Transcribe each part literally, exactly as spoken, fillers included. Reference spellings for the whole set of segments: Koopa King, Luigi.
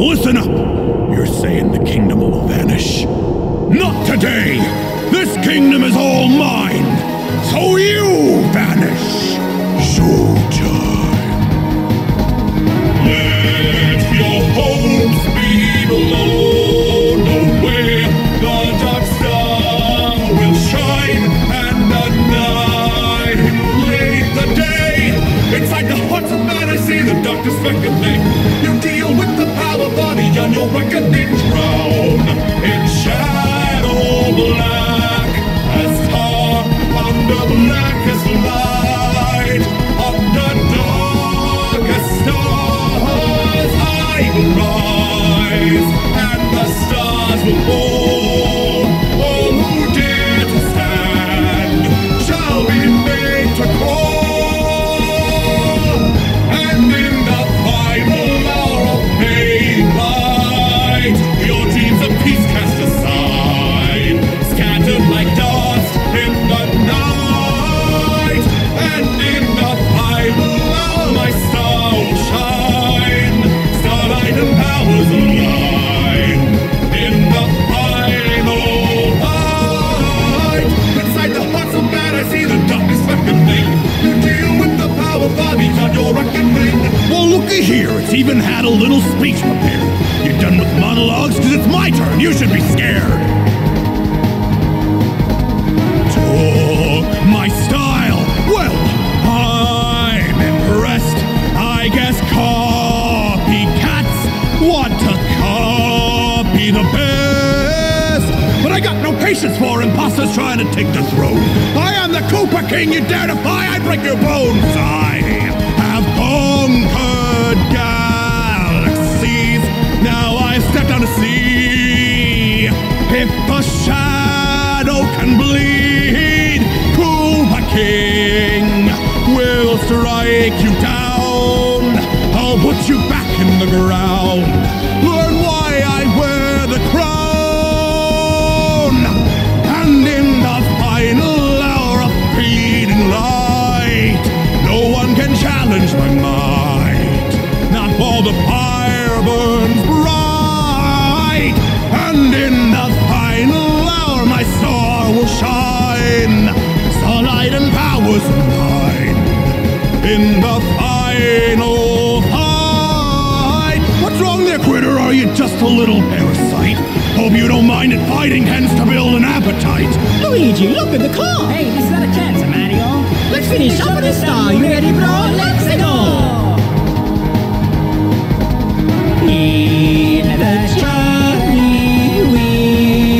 Listen up! You're saying the kingdom will vanish. Not today! This kingdom is all mine! So you vanish! Showtime! Let your hopes be blown away! The dark star will shine and annihilate the day! Inside the hearts of man I see the darkness beckoning. You deal with the power body and your reckoning drown in shadow black as star under blackest light under darkest stars I will rise and the stars will fall. All who dare to stand shall be made to crawl, and in the final hour of daylight your dreams of peace cast aside, scattered like dust in the night, and in the final hour my star will shine, starlight and powers align, in the final light, inside the hearts of man I see the darkness beckoning, you deal with the power far beyond your reckoning. Well, looky here, it's even had a little speech prepared. You're done with monologues, cause it's my turn, you should be scared. Oh, my style! Well, I'm impressed. I guess copycats want to copy the best. But I got no patience for imposters trying to take the throne. I am the Koopa King, you dare defy, I break your bones. I have conquered galaxies. Now I've stepped down to sea. If the shadow can bleed, Koopa King will strike you down. I'll put you back in the ground. Learn why I wear the crown. And in the final hour of fading light, no one can challenge my might. Not while the fire burns bright. And in the final hour, my star will shine, starlight and powers mine. In the final fight. What's wrong there, quitter? Are you just a little parasite? Hope you don't mind it fighting hens to build an appetite. Luigi, look at the car. Hey, this is not a chance, Mario. Let's finish up with the star. You ready, bro? Let's go. In the journey we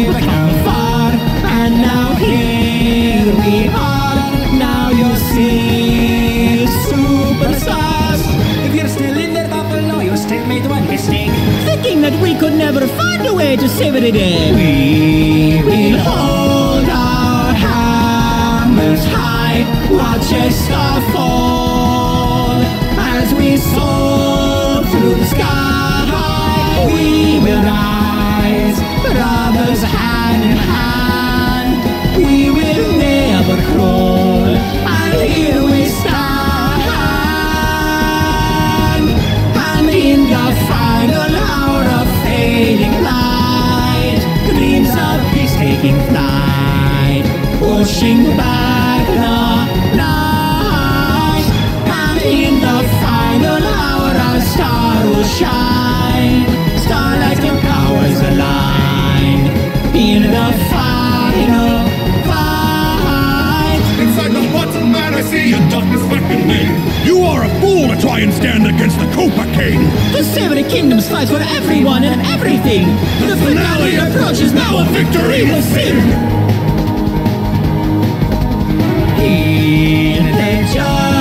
were come far, and now here we are. Now you see superstars. If you're still in the buffalo, you still made one mistake, thinking that we could never find a way to save it again. We will hold our hammers high, watch a star fall as we soar through the sky. We will rise, brothers hand in hand. We will never crawl, and here we stand. And in the final hour of fading light, dreams of peace taking flight, pushing back the night. And in the final hour our star will shine, starlight and powers align, in the final fight. Inside the hearts of man I see a darkness beckoning. You are a fool to try and stand against the Koopa King. The seven kingdoms fight for everyone and everything. The, the finale, finale approaches, now a victory will sing. In the joy